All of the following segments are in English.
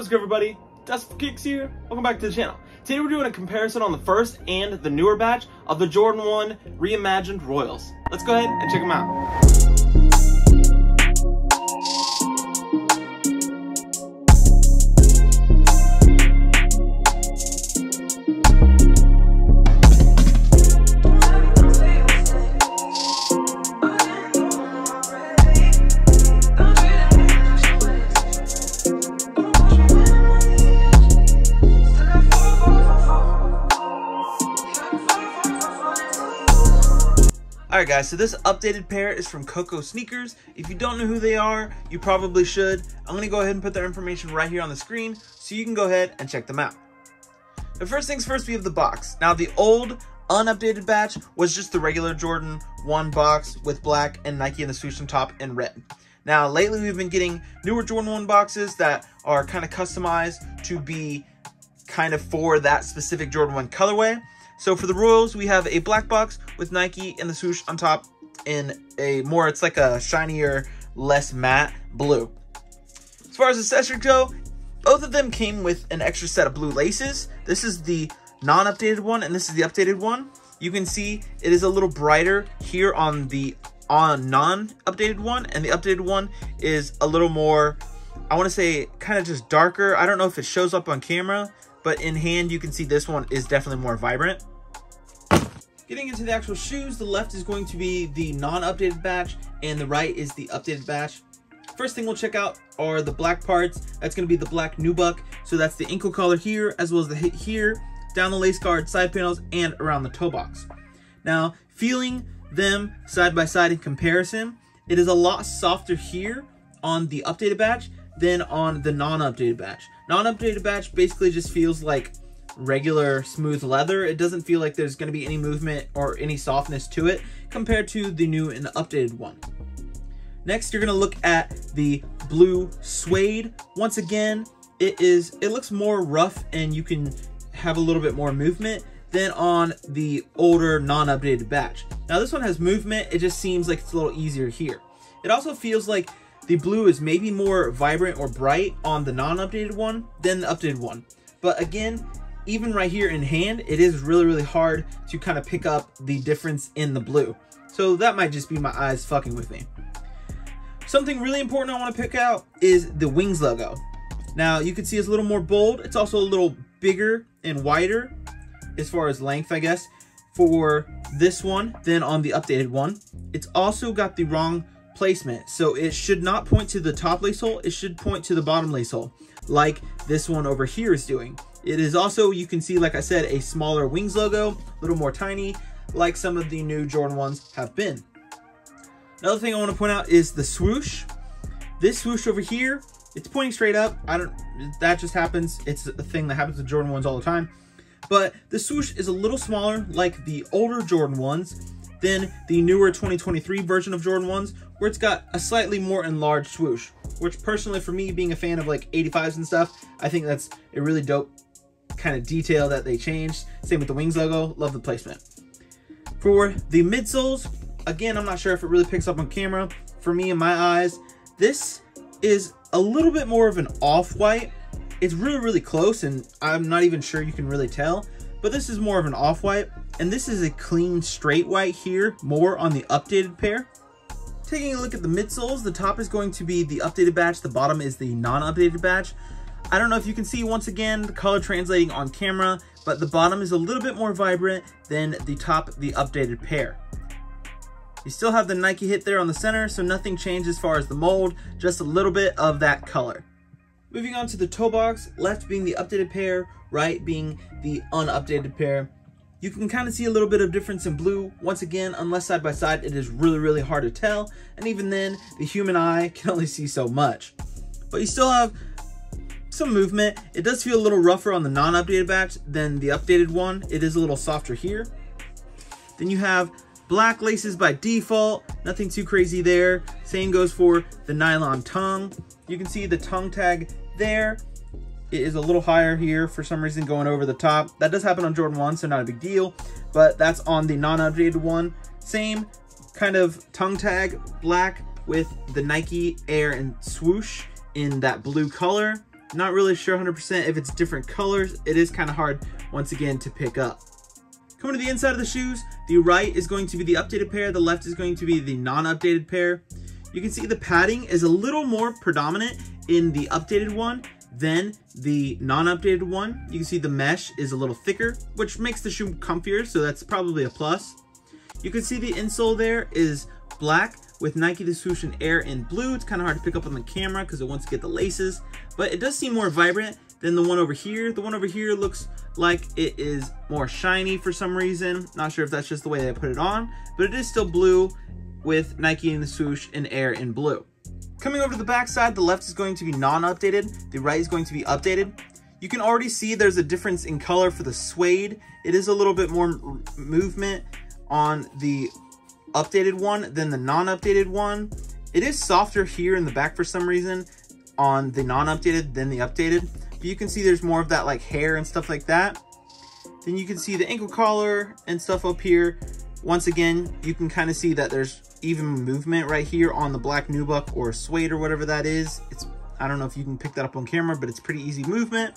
What's good, everybody? Dusty 4 Kicks here. Welcome back to the channel. Today we're doing a comparison on the first and the newer batch of the Jordan 1 Reimagined Royals. Let's go ahead and check them out. Alright guys, so this updated pair is from Coco Sneakers. If you don't know who they are, you probably should. I'm going to go ahead and put their information right here on the screen so you can go ahead and check them out. Now first things first, we have the box. Now the old, unupdated batch was just the regular Jordan 1 box with black and Nike and the swoosh on top in red. Now lately we've been getting newer Jordan 1 boxes that are kind of customized to be kind of for that specific Jordan 1 colorway. So for the Royals, we have a black box with Nike and the swoosh on top in a more, it's like a shinier, less matte blue. As far as accessories go, both of them came with an extra set of blue laces. This is the non-updated one and this is the updated one. You can see it is a little brighter here on the non-updated one, and the updated one is a little more, I want to say, kind of just darker. I don't know if it shows up on camera, but in hand you can see this one is definitely more vibrant. Getting into the actual shoes, the left is going to be the non-updated batch and the right is the updated batch. First thing we'll check out are the black parts. That's going to be the black nubuck. So that's the ankle collar here, as well as the hit here, down the lace guard, side panels, and around the toe box. Now, feeling them side by side in comparison, it is a lot softer here on the updated batch than on the non-updated batch. Non-updated batch basically just feels like regular smooth leather. It doesn't feel like there's going to be any movement or any softness to it compared to the new and updated one. Next, you're going to look at the blue suede. Once again, it looks more rough and you can have a little bit more movement than on the older non-updated batch. Now this one has movement. It just seems like it's a little easier here. It also feels like the blue is maybe more vibrant or bright on the non-updated one than the updated one. But again, even right here in hand, it is really hard to kind of pick up the difference in the blue. So that might just be my eyes fucking with me. Something really important I want to pick out is the wings logo. Now you can see it's a little more bold. It's also a little bigger and wider as far as length, I guess, for this one than on the updated one. It's also got the wrong placement. So it should not point to the top lace hole. It should point to the bottom lace hole, like this one over here is doing. It is also, you can see, like I said, a smaller wings logo, a little more tiny, like some of the new Jordan 1s have been. Another thing I want to point out is the swoosh. This swoosh over here, it's pointing straight up. That just happens. It's a thing that happens with Jordan 1s all the time. But the swoosh is a little smaller, like the older Jordan 1s, than the newer 2023 version of Jordan 1s, where it's got a slightly more enlarged swoosh, which personally for me, being a fan of like 85s and stuff, I think that's a really dope kind of detail that they changed. Same with the wings logo, love the placement. For the midsoles, again, I'm not sure if it really picks up on camera. For me, in my eyes, this is a little bit more of an off-white. It's really close and I'm not even sure you can really tell, but this is more of an off-white. And this is a clean straight white here, more on the updated pair. Taking a look at the midsoles, the top is going to be the updated batch, the bottom is the non-updated batch. I don't know if you can see, once again, the color translating on camera, but the bottom is a little bit more vibrant than the top, the updated pair. You still have the Nike hit there on the center, so nothing changed as far as the mold, just a little bit of that color. Moving on to the toe box, left being the updated pair, right being the unupdated pair. You can kind of see a little bit of difference in blue. Once again, unless side by side, it is really hard to tell. And even then, the human eye can only see so much. But you still have some movement. It does feel a little rougher on the non-updated batch than the updated one. It is a little softer here. Then you have black laces by default. Nothing too crazy there. Same goes for the nylon tongue. You can see the tongue tag there. It is a little higher here for some reason going over the top. That does happen on Jordan 1, so not a big deal, but that's on the non-updated one. Same kind of tongue tag, black with the Nike Air and swoosh in that blue color. Not really sure 100% if it's different colors. It is kind of hard, once again, to pick up. Coming to the inside of the shoes, the right is going to be the updated pair, the left is going to be the non-updated pair. You can see the padding is a little more predominant in the updated one than the non-updated one. You can see the mesh is a little thicker, which makes the shoe comfier, so that's probably a plus. You can see the insole there is black with Nike Dri-Fusion Air in blue. It's kind of hard to pick up on the camera because it wants to get the laces, but it does seem more vibrant than the one over here. The one over here looks like it is more shiny for some reason. Not sure if that's just the way they put it on, but it is still blue with Nike and the swoosh and Air in blue. Coming over to the back side, the left is going to be non-updated, the right is going to be updated. You can already see there's a difference in color for the suede. It is a little bit more movement on the updated one than the non-updated one. It is softer here in the back for some reason on the non-updated than the updated, but you can see there's more of that like hair and stuff like that. Then you can see the ankle collar and stuff up here. Once again, you can kind of see that there's even movement right here on the black nubuck or suede or whatever that is. It's, I don't know if you can pick that up on camera, but it's pretty easy movement.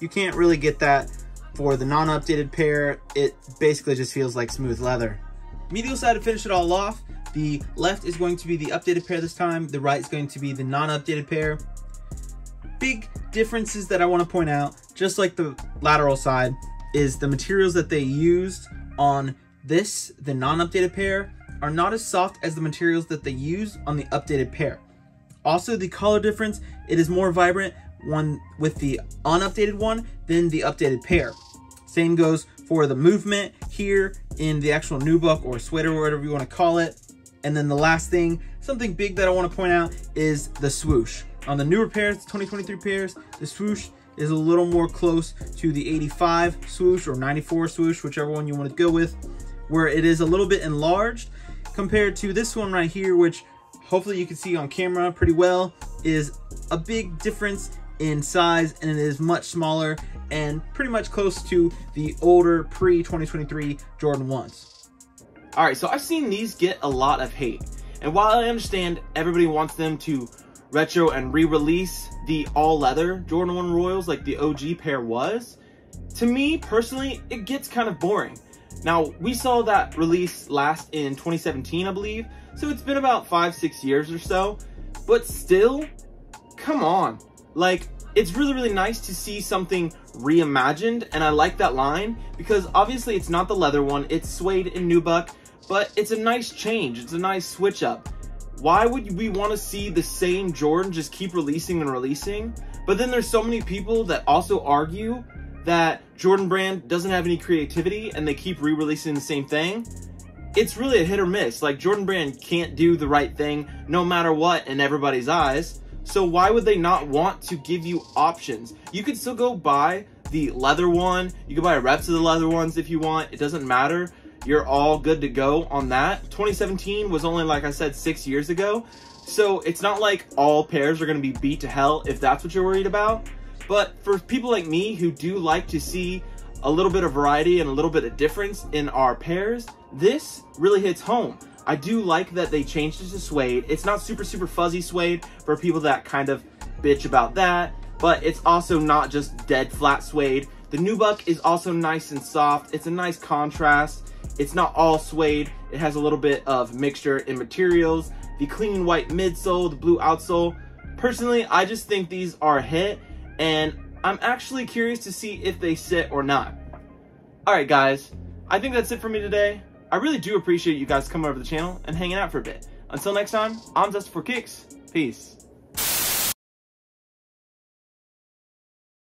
You can't really get that for the non-updated pair. It basically just feels like smooth leather. Medial side to finish it all off, the left is going to be the updated pair this time, the right is going to be the non-updated pair. Big differences that I want to point out, just like the lateral side, is the materials that they used on this, the non-updated pair, are not as soft as the materials that they use on the updated pair. Also, the color difference, it is more vibrant one with the unupdated one than the updated pair. Same goes for the movement here in the actual nubuck or sweater or whatever you want to call it. And then the last thing, something big that I want to point out, is the swoosh. On the newer pairs, the 2023 pairs, the swoosh is a little more close to the 85 swoosh or 94 swoosh, whichever one you want to go with, where it is a little bit enlarged compared to this one right here, which hopefully you can see on camera pretty well, is a big difference in size, and it is much smaller and pretty much close to the older pre-2023 Jordan 1s. All right, so I've seen these get a lot of hate. And while I understand everybody wants them to retro and re-release the all leather Jordan 1 Royals like the OG pair was, to me personally, it gets kind of boring. Now, we saw that release last in 2017, I believe, so it's been about 5-6 years or so, but still, come on. Like, it's really, really nice to see something reimagined, and I like that line because obviously it's not the leather one, it's suede and nubuck, but it's a nice change, it's a nice switch up. Why would we want to see the same Jordan just keep releasing and releasing? But then there's so many people that also argue that Jordan Brand doesn't have any creativity and they keep re-releasing the same thing. It's really a hit or miss. Like, Jordan Brand can't do the right thing no matter what in everybody's eyes. So why would they not want to give you options? You could still go buy the leather one. You could buy reps of the leather ones if you want. It doesn't matter. You're all good to go on that. 2017 was only, like I said, 6 years ago. So it's not like all pairs are going to be beat to hell if that's what you're worried about. But for people like me who do like to see a little bit of variety and a little bit of difference in our pairs, this really hits home. I do like that they changed it to suede. It's not super, super fuzzy suede for people that kind of bitch about that, but it's also not just dead flat suede. The nubuck is also nice and soft. It's a nice contrast. It's not all suede. It has a little bit of mixture in materials. The clean white midsole, the blue outsole. Personally, I just think these are a hit. And I'm actually curious to see if they sit or not. All right, guys, I think that's it for me today. I really do appreciate you guys coming over to the channel and hanging out for a bit. Until next time, I'm Dusty 4 Kicks. Peace.